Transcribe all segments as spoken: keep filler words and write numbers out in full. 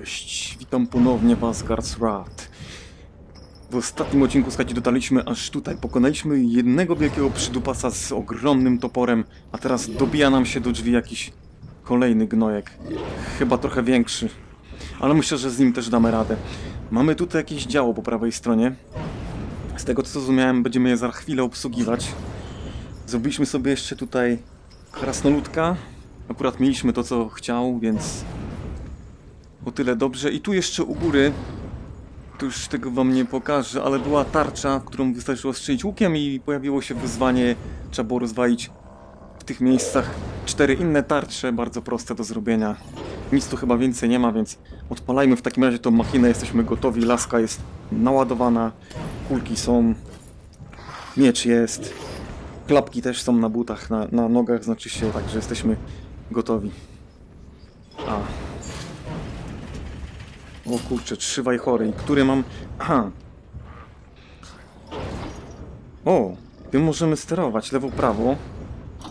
Cześć, witam ponownie w Asgard's Wrath. W ostatnim odcinku, słuchajcie, dotarliśmy aż tutaj. Pokonaliśmy jednego wielkiego przydupasa z ogromnym toporem, a teraz dobija nam się do drzwi jakiś kolejny gnojek. Chyba trochę większy, ale myślę, że z nim też damy radę. Mamy tutaj jakieś działo po prawej stronie. Z tego co zrozumiałem, będziemy je za chwilę obsługiwać. Zrobiliśmy sobie jeszcze tutaj krasnoludka. Akurat mieliśmy to co chciał, więc o tyle dobrze. I tu jeszcze u góry, tu już tego wam nie pokażę, ale była tarcza, którą wystarczyło strzelić łukiem i pojawiło się wyzwanie. Trzeba było rozwalić w tych miejscach cztery inne tarcze, bardzo proste do zrobienia. Nic tu chyba więcej nie ma, więc odpalajmy w takim razie tą machinę, jesteśmy gotowi, laska jest naładowana, kulki są, miecz jest, klapki też są na butach, na, na nogach, znaczy się, także jesteśmy gotowi. A. O kurczę, trzy wajchory. I który mam... Aha. O, tym możemy sterować. Lewo, prawo.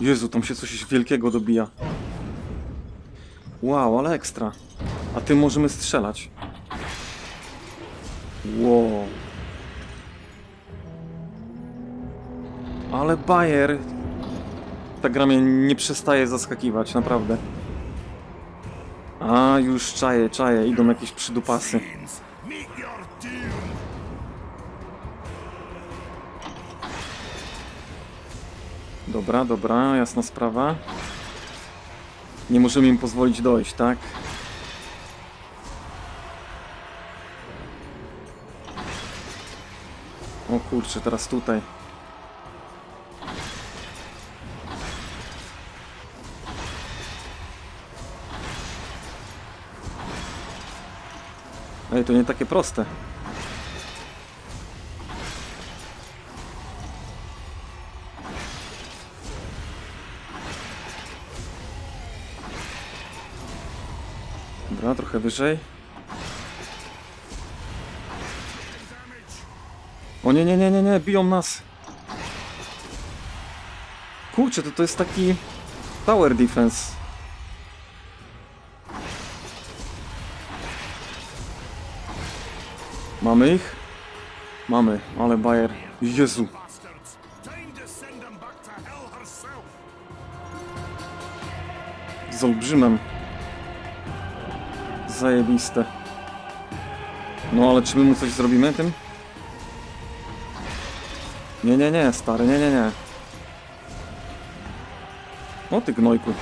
Jezu, tam się coś wielkiego dobija. Wow, ale ekstra. A tym możemy strzelać. Wow. Ale bajer. Ta gra mnie nie przestaje zaskakiwać, naprawdę. A, już czaje, czaje, idą jakieś przydupasy. Dobra, dobra, jasna sprawa. Nie możemy im pozwolić dojść, tak? O kurczę, teraz tutaj. Ej, to nie takie proste. Dobra, trochę wyżej. O nie, nie, nie, nie, nie, biją nas. Kurczę, to, to jest taki tower defense. Mamy ich? Mamy, ale bajer. Jezu. Z olbrzymem. Zajebiste. No ale czy my mu coś zrobimy tym? Nie, nie, nie, stary, nie, nie, nie. O ty gnojku.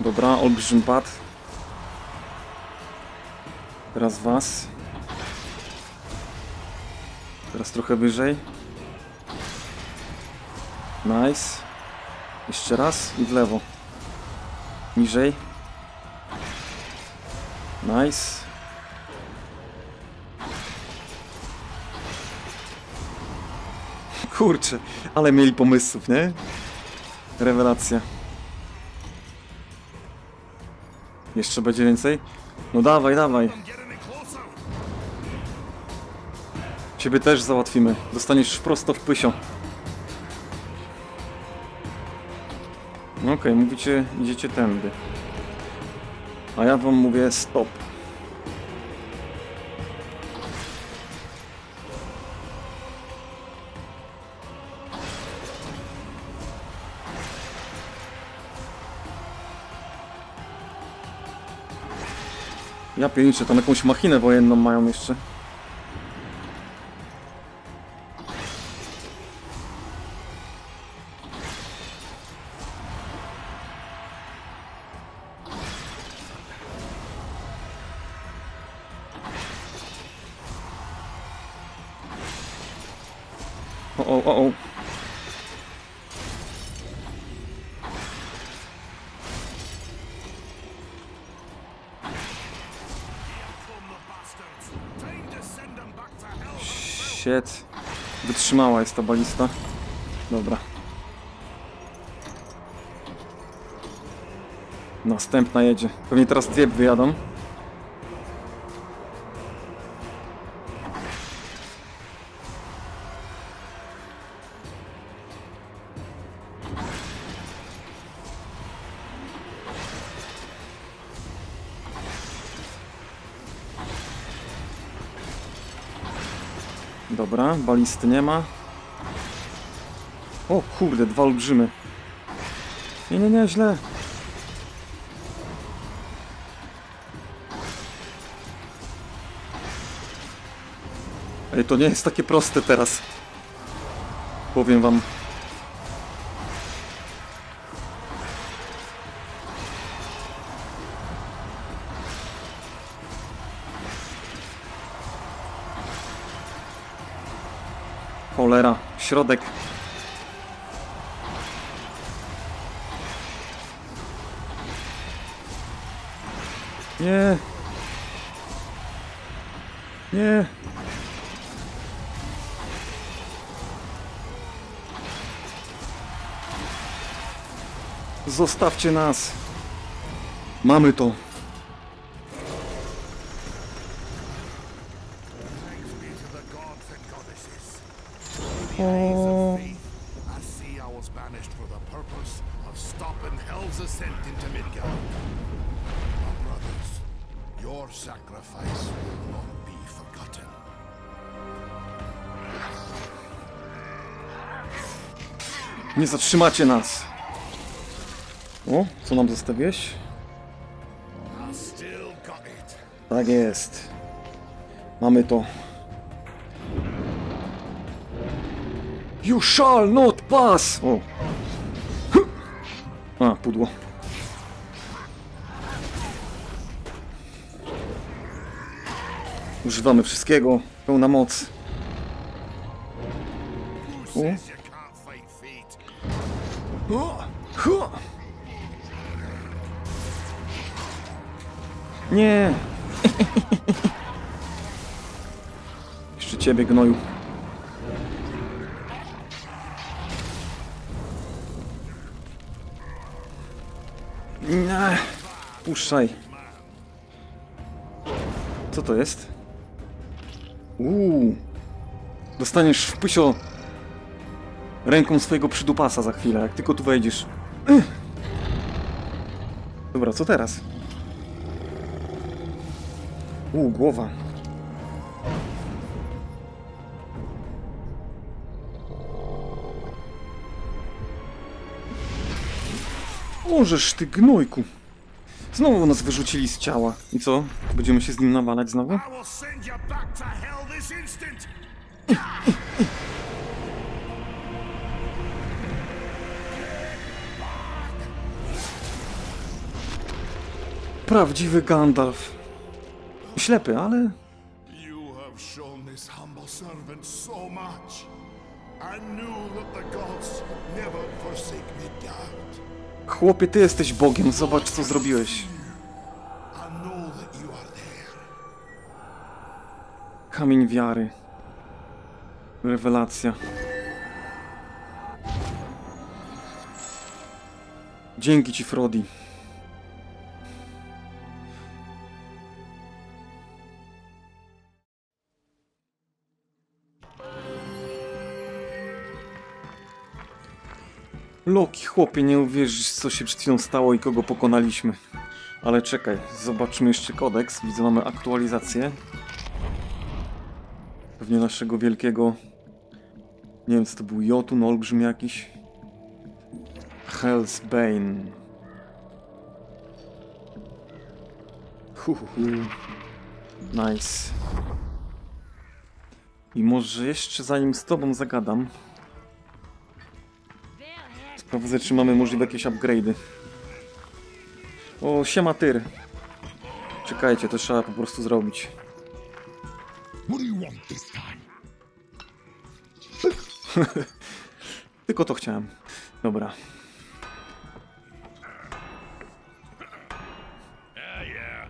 Dobra, olbrzym pad. Teraz was. Teraz trochę wyżej. Nice. Jeszcze raz i w lewo. Niżej. Nice. Kurczę, ale mieli pomysłów, nie? Rewelacja. Jeszcze będzie więcej? No dawaj, dawaj. Ciebie też załatwimy. Dostaniesz prosto w pysio. Okej, okay, mówicie, idziecie tędy. A ja wam mówię stop. Ja pierniczę, tam jakąś machinę wojenną mają jeszcze. O, o, o, o. Shit. Wytrzymała jest ta balista. Dobra. Następna jedzie. Pewnie teraz dwie wyjadą. Dobra, balisty nie ma. O kurde, dwa olbrzymy. Nie, nie, nie, źle. Ej, to nie jest takie proste teraz. Powiem wam. Cholera, środek. Nie. Nie. Zostawcie nas. Mamy to. O... Nie zatrzymacie nas. O, co nam zostawiłeś? Tak jest. Mamy to. You shall not pass! O. A, pudło. Używamy wszystkiego. Pełna moc. O. Nie! Jeszcze ciebie, gnoju. Nie. Puszczaj. Co to jest? Uuu. Dostaniesz w pysio ręką swojego przydupasa za chwilę, jak tylko tu wejdziesz. Dobra, co teraz? Uuu, głowa. Możesz, ty gnojku. Znowu nas wyrzucili z ciała. I co? Będziemy się z nim nawalać znowu? Prawdziwy Gandalf. Ślepy, ale... Chłopie, ty jesteś Bogiem. Zobacz, co zrobiłeś. Kamień wiary. Rewelacja. Dzięki ci, Frodi. Loki, chłopie, nie uwierzysz, co się przed chwilą stało i kogo pokonaliśmy. Ale czekaj, zobaczmy jeszcze kodeks. Widzę, mamy aktualizację. Pewnie naszego wielkiego... Nie wiem, co to był, Jotun, olbrzym jakiś. Hellsbane. Hu, hu, hu. Nice. I może jeszcze zanim z tobą zagadam... Sprawdzę, czy mamy możliwe jakieś upgrade'y. O, siema tyr. Czekajcie, to trzeba po prostu zrobić. Tylko to chciałem. Dobra.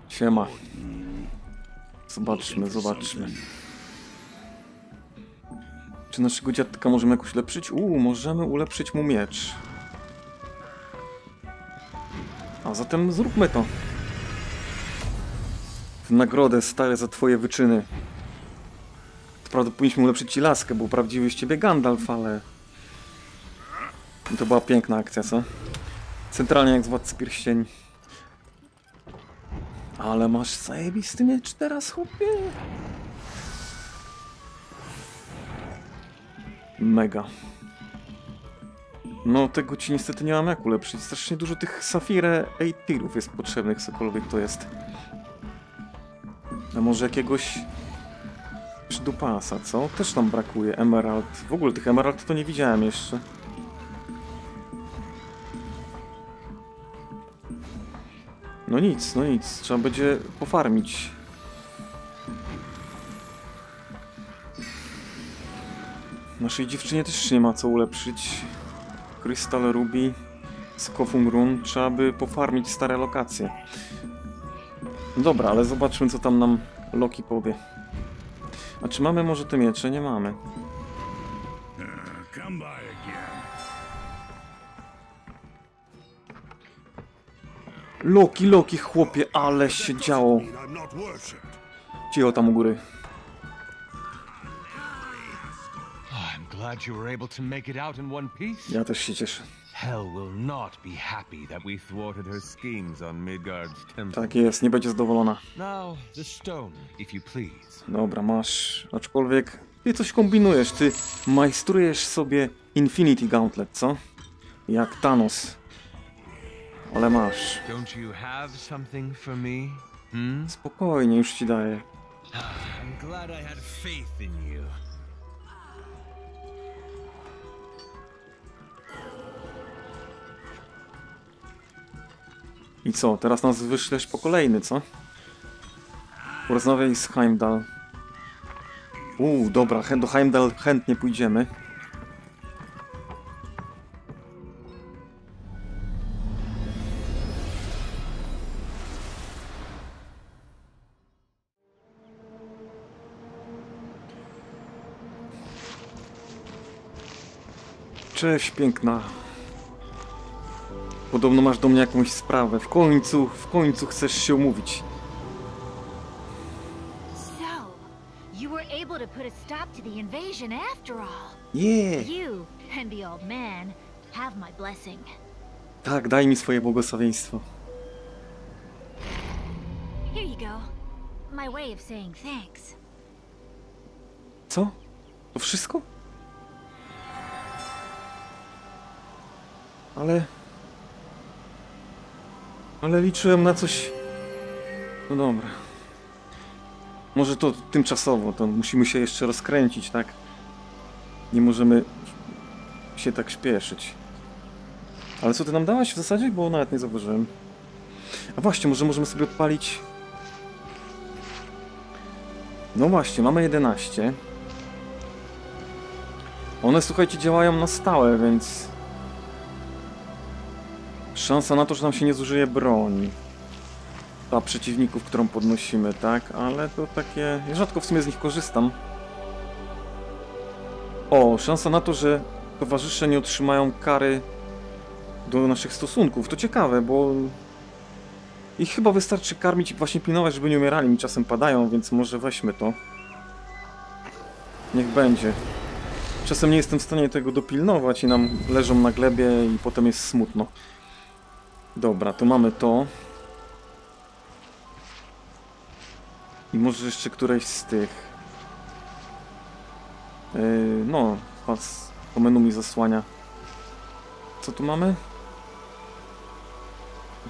Siema. Zobaczmy, zobaczmy. Czy naszego dziadka możemy jakoś ulepszyć? Uuu, możemy ulepszyć mu miecz. A zatem zróbmy to. W nagrodę, stare, za twoje wyczyny. To prawda, powinniśmy ulepszyć ci laskę, bo prawdziwy z ciebie Gandalf, ale... I to była piękna akcja, co? Centralnie jak z Władcy Pierścień. Ale masz zajebisty miecz teraz, chłopie. Mega. No tego ci niestety nie mam jak ulepszyć. Strasznie dużo tych safirę ejtirów jest potrzebnych, cokolwiek to jest. A może jakiegoś przydupasa, co? Też nam brakuje emerald. W ogóle tych emerald to nie widziałem jeszcze. No nic, no nic. Trzeba będzie pofarmić. Naszej dziewczynie też nie ma co ulepszyć. Krystal, ruby, skofum run. Trzeba by pofarmić stare lokacje. Dobra, ale zobaczmy co tam nam Loki powie. A czy mamy może te miecze? Nie mamy. Loki, Loki, chłopie, ale się działo. Cicho tam u góry. Ja też się cieszę. Tak jest, nie będzie zadowolona. Dobra, masz. Aczkolwiek ty coś kombinujesz, ty majstrujesz sobie Infinity Gauntlet, co? Jak Thanos. Ale masz. Spokojnie, już ci daję. I co? Teraz nas wyślesz po kolejny, co? Porozmawiaj z Heimdall. Uuu, dobra, do Heimdall chętnie pójdziemy. Cześć, piękna. Podobno masz do mnie jakąś sprawę. W końcu, w końcu chcesz się umówić. Yeah. Tak, daj mi swoje błogosławieństwo. Co? To wszystko? Ale... Ale liczyłem na coś... No dobra. Może to tymczasowo, to musimy się jeszcze rozkręcić, tak? Nie możemy się tak śpieszyć. Ale co ty nam dałaś w zasadzie? Bo nawet nie zauważyłem. A właśnie, może możemy sobie odpalić... No właśnie, mamy jedenaście. One, słuchajcie, działają na stałe, więc... Szansa na to, że nam się nie zużyje broń. Ta przeciwników, którą podnosimy, tak? Ale to takie... Ja rzadko w sumie z nich korzystam. O, szansa na to, że towarzysze nie otrzymają kary do naszych stosunków. To ciekawe, bo... Ich chyba wystarczy karmić i właśnie pilnować, żeby nie umierali. Mi czasem padają, więc może weźmy to. Niech będzie. Czasem nie jestem w stanie tego dopilnować i nam leżą na glebie i potem jest smutno. Dobra, to mamy to. I może jeszcze któreś z tych... Yy, no, pas po menu mi zasłania. Co tu mamy?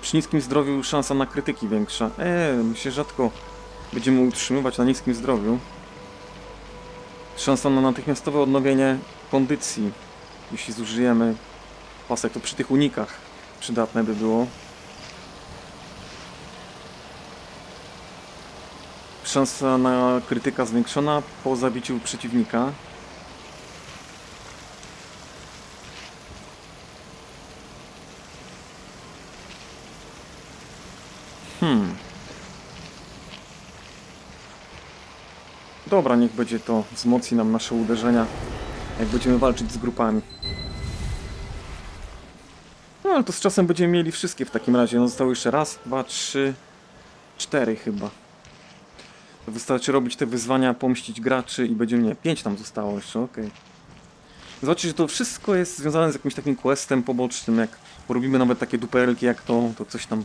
Przy niskim zdrowiu szansa na krytyki większa. Eee, my się rzadko będziemy utrzymywać na niskim zdrowiu. Szansa na natychmiastowe odnowienie kondycji, jeśli zużyjemy pasek, to przy tych unikach. Przydatne by było. Szansa na krytyka zwiększona po zabiciu przeciwnika. Hmm. Dobra, niech będzie to. Wzmocni nam nasze uderzenia, jak będziemy walczyć z grupami. No, ale to z czasem będziemy mieli wszystkie w takim razie. No, zostało jeszcze raz, dwa, trzy, cztery chyba. To wystarczy robić te wyzwania, pomścić graczy i będziemy... Nie, pięć tam zostało jeszcze, okej. Okay. Zobaczcie, że to wszystko jest związane z jakimś takim questem pobocznym. Jak porobimy nawet takie duperelki jak to, to coś tam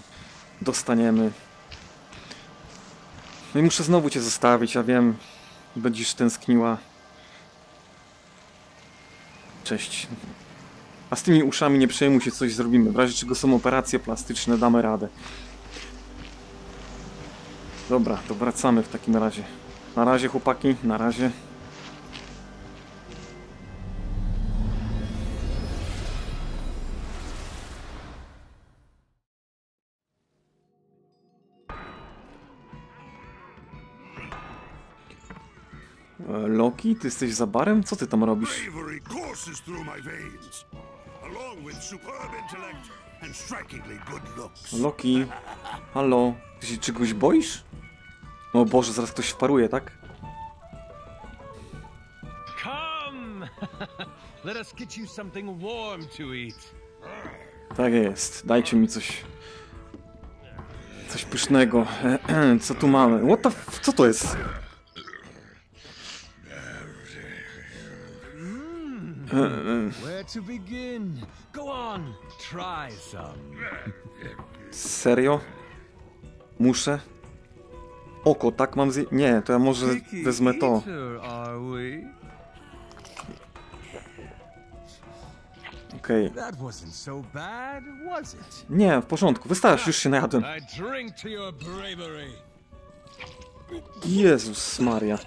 dostaniemy. No i muszę znowu cię zostawić, ja wiem. Będziesz tęskniła. Cześć. A z tymi uszami nie przejmuj się, coś zrobimy. W razie czego są operacje plastyczne, damy radę. Dobra, to wracamy w takim razie. Na razie, chłopaki, na razie. Loki, ty jesteś za barem? Co ty tam robisz? Loki, halo, ty się czegoś boisz? O Boże, zaraz ktoś wparuje, tak? Tak jest, dajcie mi coś... coś pysznego. Co tu mamy? What the f... co to jest? Where to begin? Go on, try some. Serio? Muszę? Oko, tak mam zje... Nie, to ja może wezmę to. Okej. Okay. Nie, w porządku, wystarczy, już się najadłem. Jezus Maria.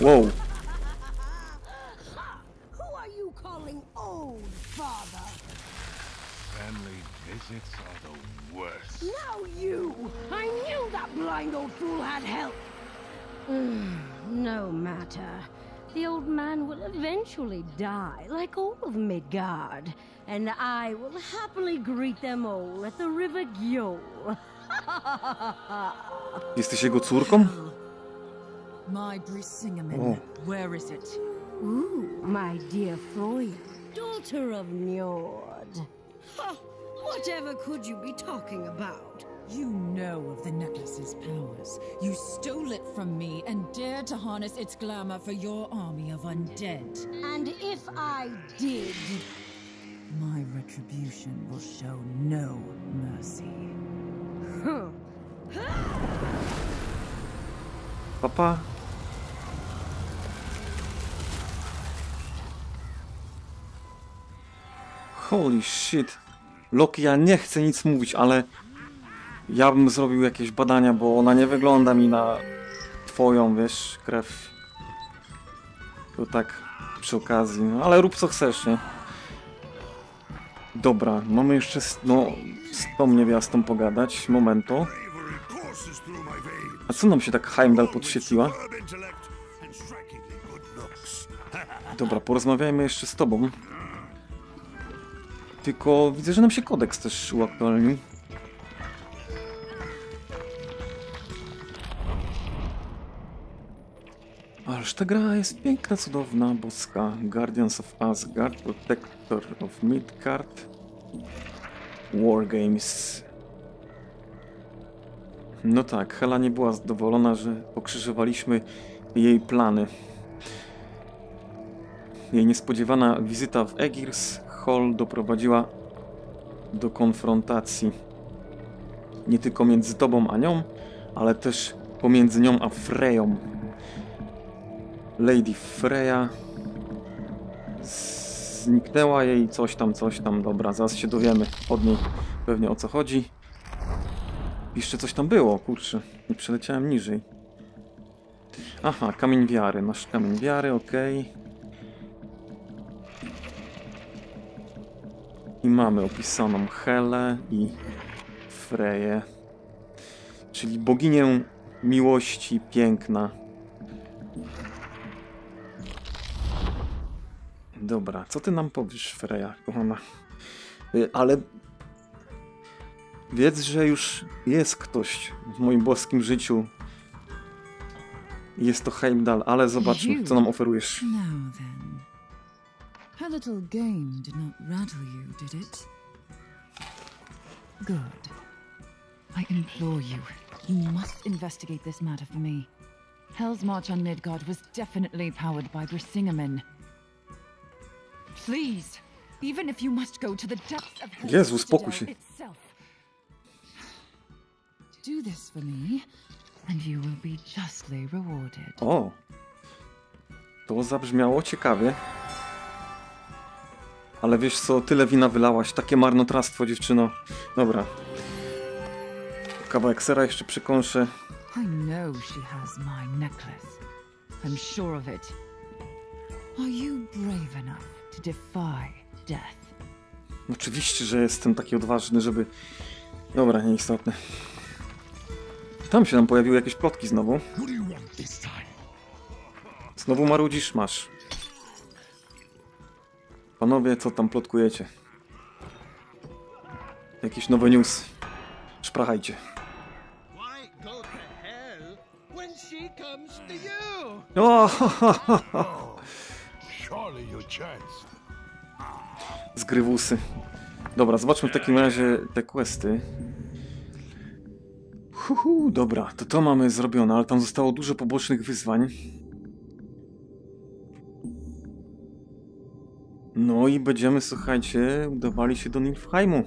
Wow. No matter. The old man will eventually die, like all of Midgard, and I will happily greet them all at the River Gjöll. Jesteś jego córką? My Brisingaman, where is it? Ooh, my dear Freya, daughter of Njord. Huh, whatever could you be talking about? You know of the necklace's powers. You stole it from me and dared to harness its glamour for your army of undead. And if I did, my retribution will show no mercy. Papa. Holy shit. Loki, ja nie chcę nic mówić, ale ja bym zrobił jakieś badania, bo ona nie wygląda mi na twoją, wiesz, krew. To tak przy okazji, no, ale rób co chcesz, nie? Dobra, mamy jeszcze z, no, z tą niewiastą pogadać, momento. A co nam się tak Heimdallr podświetliła? Dobra, porozmawiajmy jeszcze z tobą. Tylko widzę, że nam się kodeks też uaktualnił. Ależ ta gra jest piękna, cudowna, boska. Guardians of Asgard, Protector of Midgard, Wargames. No tak, Hela nie była zadowolona, że pokrzyżowaliśmy jej plany. Jej niespodziewana wizyta w Egirs Hall doprowadziła do konfrontacji. Nie tylko między tobą a nią, ale też pomiędzy nią a Freją. Lady Freya zniknęła jej coś tam, coś tam. Dobra, zaraz się dowiemy od niej pewnie o co chodzi. Jeszcze coś tam było, kurczę. Nie przeleciałem niżej. Aha, kamień wiary. Masz kamień wiary, okej. Okay. I mamy opisaną Helę i Freję. Czyli boginię miłości piękna. Dobra, co ty nam powiesz, Freja, kochana? Ale... wiedz, że już jest ktoś w moim boskim życiu. Jest to Heimdall, ale zobaczmy, co nam oferujesz. Hell's March on Midgard was definitely powered by Brisingaman. Please, even if you must go to the depths of Hell's March itself. Do this for me, and you will be justly rewarded. O, to zabrzmiało ciekawie. Ale wiesz co, tyle wina wylałaś, takie marnotrawstwo, dziewczyno. Dobra. Kawałek sera jeszcze przekąszę. I know she has my necklace. I'm sure of it. Are you brave enough to defy death? Oczywiście, że jestem taki odważny, żeby... Dobra, nieistotne. Tam się nam pojawiły jakieś plotki znowu. Znowu marudzisz? Masz. Panowie, co tam plotkujecie? Jakieś nowe news. Szprachajcie. O, ho, ho, ho, ho. Zgrywusy. Dobra, zobaczmy w takim razie te questy. Huhu, dobra, to to mamy zrobione, ale tam zostało dużo pobocznych wyzwań. No i będziemy, słuchajcie, udawali się do Nilfheimu.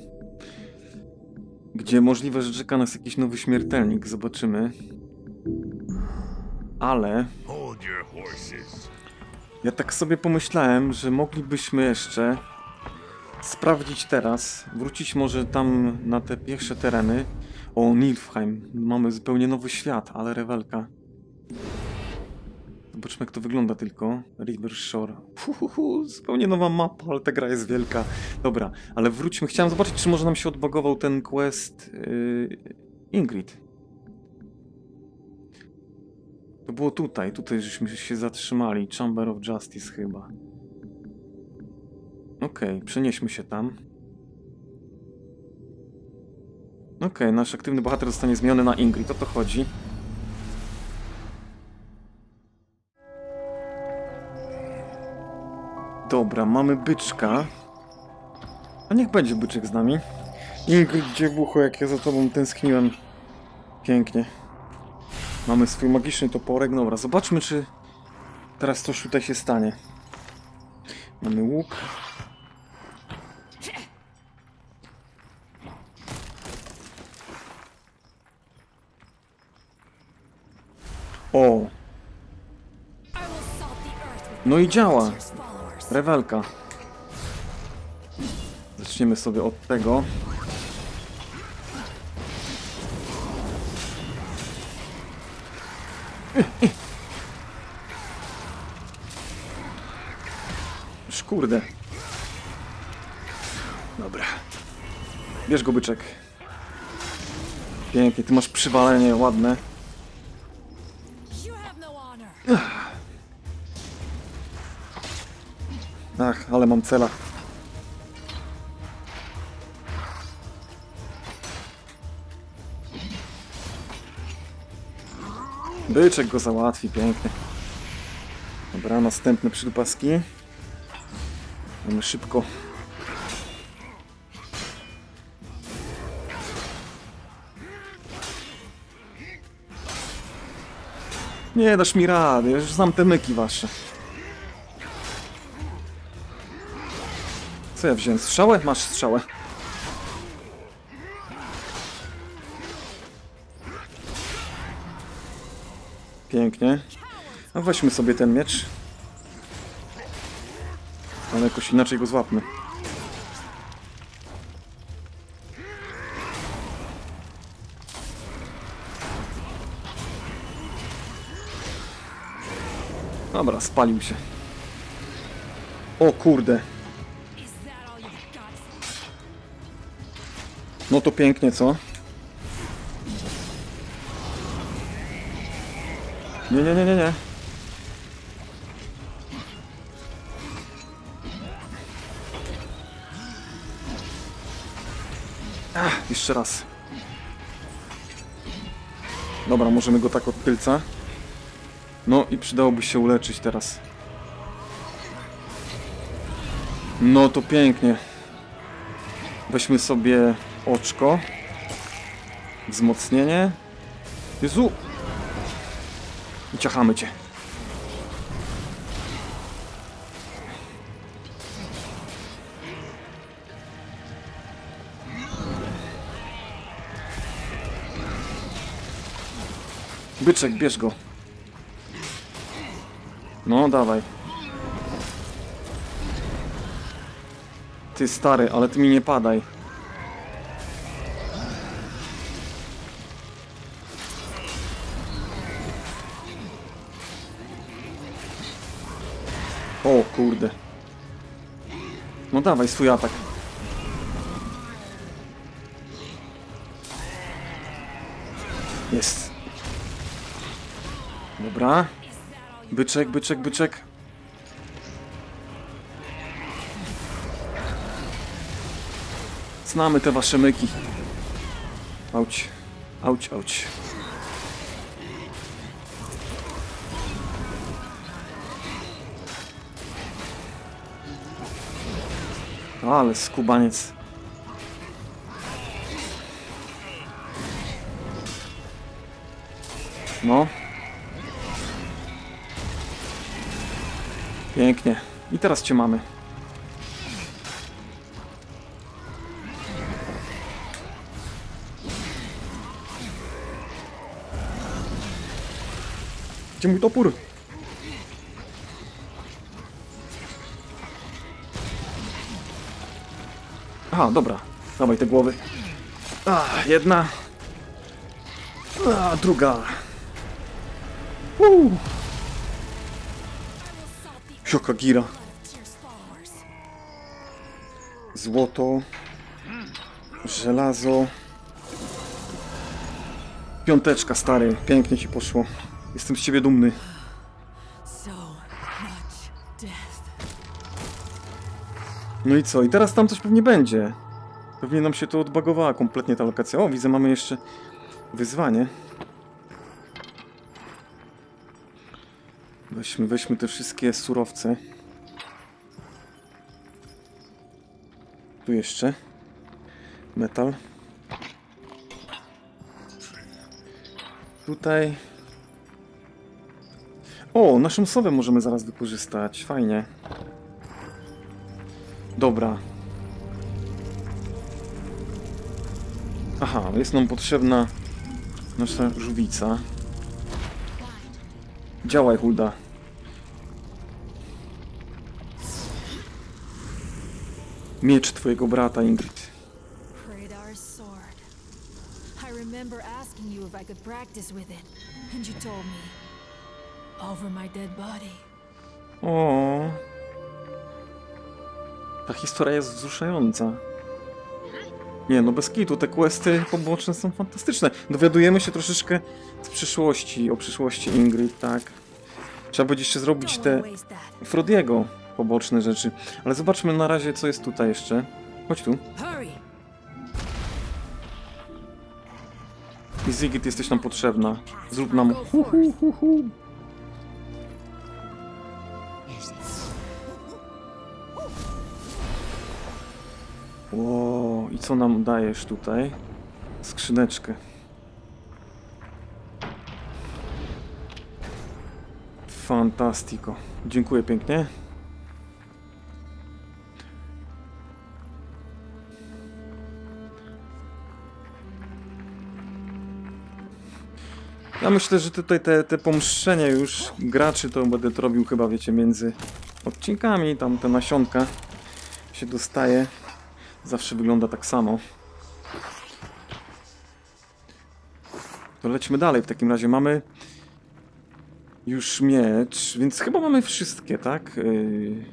Gdzie możliwe, że czeka nas jakiś nowy śmiertelnik, zobaczymy. Ale... ja tak sobie pomyślałem, że moglibyśmy jeszcze sprawdzić teraz, wrócić może tam na te pierwsze tereny. O, Nilfheim. Mamy zupełnie nowy świat, ale rewelka. Zobaczmy, jak to wygląda tylko. River Shore. Uhuhu, zupełnie nowa mapa, ale ta gra jest wielka. Dobra, ale wróćmy. Chciałem zobaczyć, czy może nam się odbugował ten quest yy, Ingrid. To było tutaj. Tutaj żeśmy się zatrzymali. Chamber of Justice chyba. Okej, okay, przenieśmy się tam. Okej, okay, nasz aktywny bohater zostanie zmieniony na Ingrid. O to chodzi. Dobra, mamy byczka. A niech będzie byczek z nami. Ingrid, dziewucho, jak ja za tobą tęskniłem. Pięknie. Mamy swój magiczny toporek. Dobra, zobaczmy, czy teraz coś tutaj się stanie. Mamy łuk. O! No i działa! Rewelka. Zaczniemy sobie od tego. Kurde. Dobra. Bierz go, byczek. Pięknie, ty masz przywalenie ładne. Ach, ale mam cela. Byczek go załatwi, pięknie. Dobra, następne przydupaski. Mamy szybko. Nie dasz mi rady, już znam te myki wasze. Co ja wziąłem? Strzałę? Masz strzałę. Pięknie. A weźmy sobie ten miecz. Ale jakoś inaczej go złapmy. Dobra, spalił się. O kurde. No to pięknie, co? Nie, nie, nie, nie, nie. Ach, jeszcze raz. Dobra, możemy go tak od tylca. No i przydałoby się uleczyć teraz. No to pięknie. Weźmy sobie oczko. Wzmocnienie. Jezu! I ciachamy cię. Byczek, bierz go. No, dawaj. Ty stary, ale ty mi nie padaj. O kurde. No dawaj swój atak. Jest. Dobra. Byczek, byczek, byczek. Znamy te wasze myki. Auć, auć, auć. Ale skubaniec. No. Pięknie. I teraz cię mamy. Gdzie mój topór? Aha, dobra. Dawaj te głowy. A, jedna. A, druga. Uuu. Jaka gira. Złoto. Żelazo. Piąteczka, stary. Pięknie ci poszło. Jestem z ciebie dumny. No i co? I teraz tam coś pewnie będzie. Pewnie nam się to odbagowała kompletnie ta lokacja. O, widzę, mamy jeszcze wyzwanie. Weźmy, weźmy te wszystkie surowce. Tu jeszcze. Metal. Tutaj. O, naszą sowę możemy zaraz wykorzystać. Fajnie. Dobra. Aha, jest nam potrzebna nasza żółwica. Działaj, Hulda. Miecz twojego brata, Ingrid. O. Ta historia jest wzruszająca. Nie no, bez kitu, te questy poboczne są fantastyczne. Dowiadujemy się troszeczkę z przyszłości, o przyszłości Ingrid, tak. Trzeba będzie jeszcze zrobić te Frodiego poboczne rzeczy. Ale zobaczmy na razie, co jest tutaj jeszcze. Chodź tu. I Zygid, jesteś nam potrzebna. Zrób nam... Hu, hu, hu, hu. Wow, i co nam dajesz tutaj? Skrzyneczkę. Fantastico. Dziękuję pięknie. Ja myślę, że tutaj te, te pomszczenie już graczy to będę to robił chyba, wiecie, między odcinkami. Tam te nasionka się dostaje. Zawsze wygląda tak samo. To lećmy dalej w takim razie. Mamy już miecz, więc chyba mamy wszystkie, tak? Yy...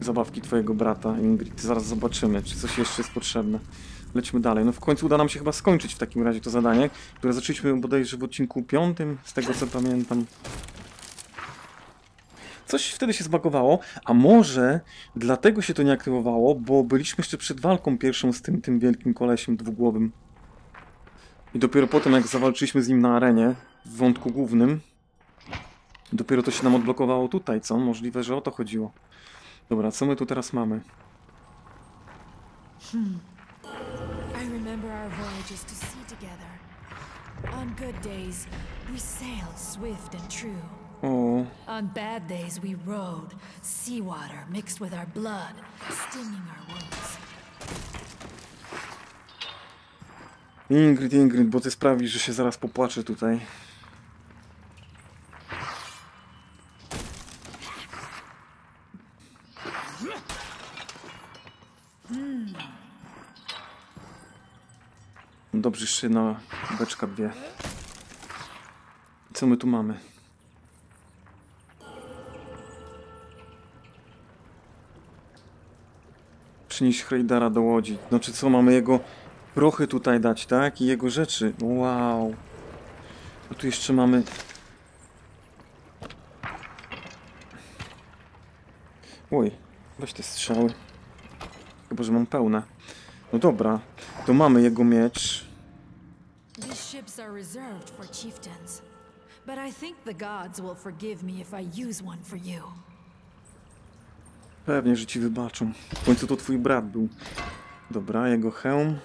Zabawki twojego brata, Ingrid. Zaraz zobaczymy, czy coś jeszcze jest potrzebne. Lećmy dalej. No w końcu uda nam się chyba skończyć w takim razie to zadanie, które zaczęliśmy bodajże w odcinku piątym, z tego co pamiętam. Coś wtedy się zbagowało, a może dlatego się to nie aktywowało, bo byliśmy jeszcze przed walką pierwszą z tym, tym wielkim kolesiem dwugłowym. I dopiero potem, jak zawalczyliśmy z nim na arenie, w wątku głównym, dopiero to się nam odblokowało tutaj, co? Możliwe, że o to chodziło. Dobra, co my tu teraz mamy? Hmm. I remember our voyages to sea together. On good days, we sailed swift and true. Oh. On bad days we rode, seawater mixed with our blood, stinging our wounds. Ingrid, Ingrid, bo ty sprawisz, że się zaraz popłaczę tutaj. Dobrze, jeszcze na beczka dwie. Co my tu mamy? Przynieść Heidara do łodzi. Znaczy co, mamy jego prochy tutaj dać, tak? I jego rzeczy. Wow. A tu jeszcze mamy... Oj, weź te strzały. Chyba, że mam pełne. No dobra, to mamy jego miecz. Pewnie, że ci wybaczą. W końcu to twój brat był. Dobra, jego hełm.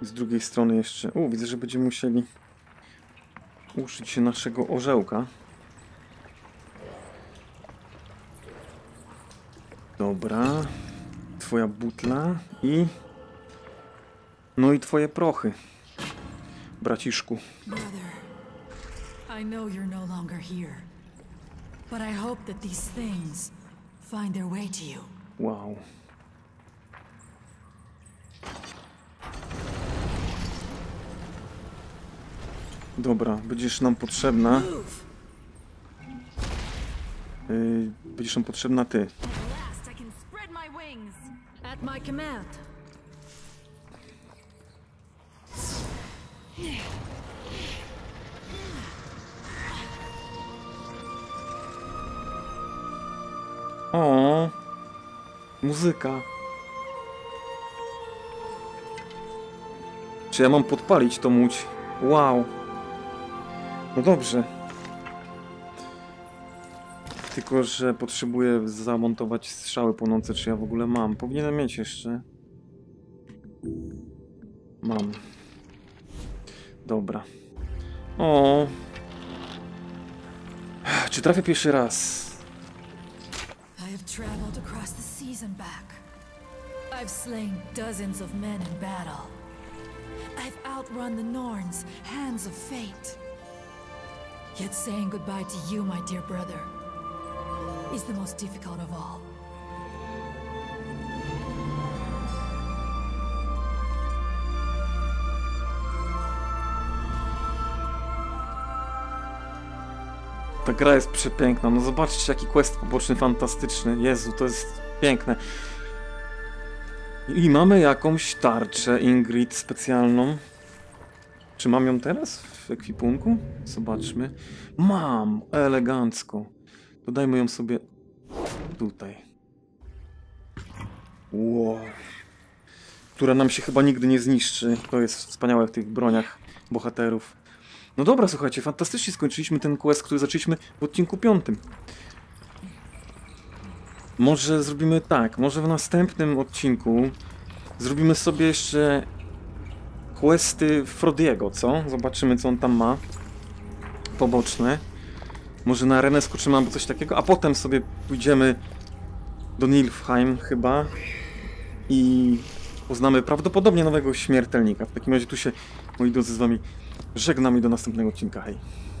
Z drugiej strony jeszcze... U, widzę, że będziemy musieli użyć się naszego orzełka. Dobra. Twoja butla i... No i twoje prochy, braciszku. Wow. Dobra, będziesz nam potrzebna. Yy, będziesz nam potrzebna ty. O, muzyka. Czy ja mam podpalić tą łódź? Wow. No dobrze. Tylko, że potrzebuję zamontować strzały płonące, czy ja w ogóle mam. Powinienem mieć jeszcze. Mam. Dobra. O. Czy trafię pierwszy raz? Ta gra jest przepiękna. No zobaczcie, jaki quest poboczny fantastyczny. Jezu, to jest piękne. I mamy jakąś tarczę Ingrid specjalną. Czy mam ją teraz w ekwipunku? Zobaczmy. Mam! Elegancko. Dodajmy ją sobie tutaj. Wow. Która nam się chyba nigdy nie zniszczy. To jest wspaniałe w tych broniach bohaterów. No dobra, słuchajcie, fantastycznie skończyliśmy ten quest, który zaczęliśmy w odcinku piątym. Może zrobimy tak, może w następnym odcinku zrobimy sobie jeszcze questy Frodiego, co? Zobaczymy, co on tam ma. Poboczne. Może na arenę skoczymy albo coś takiego, a potem sobie pójdziemy do Nilfheim chyba i poznamy prawdopodobnie nowego śmiertelnika. W takim razie tu się, moi drodzy, z wami żegnam i do następnego odcinka. Hej!